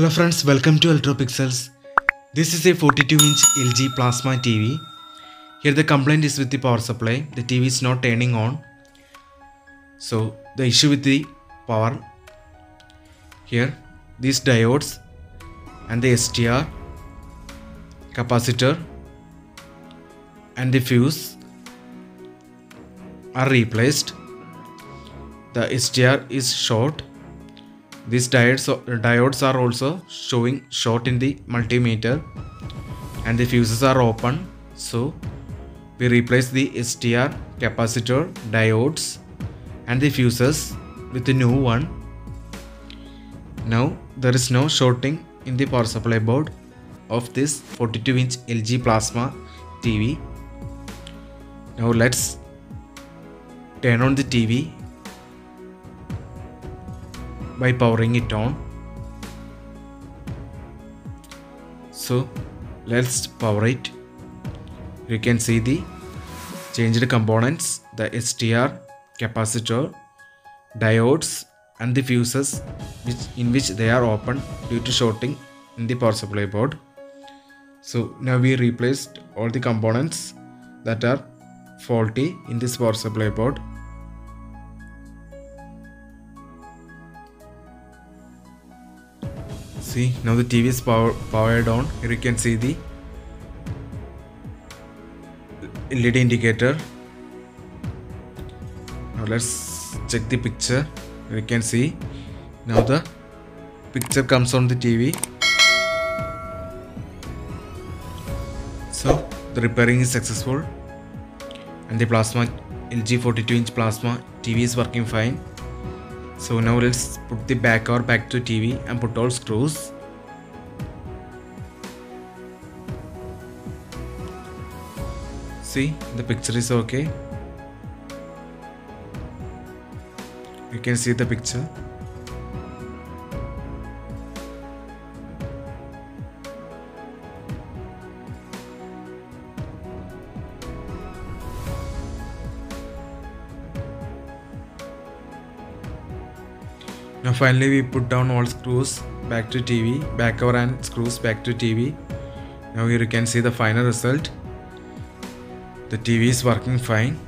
Hello friends, welcome to Electro Pixels. This is a 42-inch LG plasma TV. Here the complaint is with the power supply. The TV is not turning on. So the issue with the power. Here these diodes and the STR capacitor and the fuse are replaced. The STR is short. These diodes are also showing short in the multimeter and the fuses are open, so we replace the STR, capacitor, diodes and the fuses with the new one. Now there is no shorting in the power supply board of this 42-inch LG plasma TV. Now let's turn on the TV by powering it on. So let's power it. You can see the changed components, the STR, capacitor, diodes and the fuses in which they are open due to shorting in the power supply board. So now we replaced all the components that are faulty in this power supply board. See, now the TV is powered on. Here you can see the LED indicator. Now let's check the picture. Here you can see now the picture comes on the TV. So the repairing is successful and the LG 42-inch plasma TV is working fine. So now let's put the back cover back to TV and put all screws. See, the picture is okay. You can see the picture. Now finally we put down all screws back to TV, back cover and screws back to TV. Now here you can see the final result. The TV is working fine.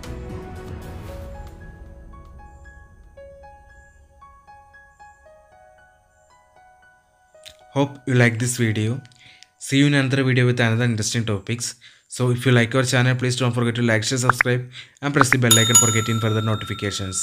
Hope you like this video. See you in another video with another interesting topics. So if you like our channel, please don't forget to like, share, subscribe and press the bell icon for getting further notifications.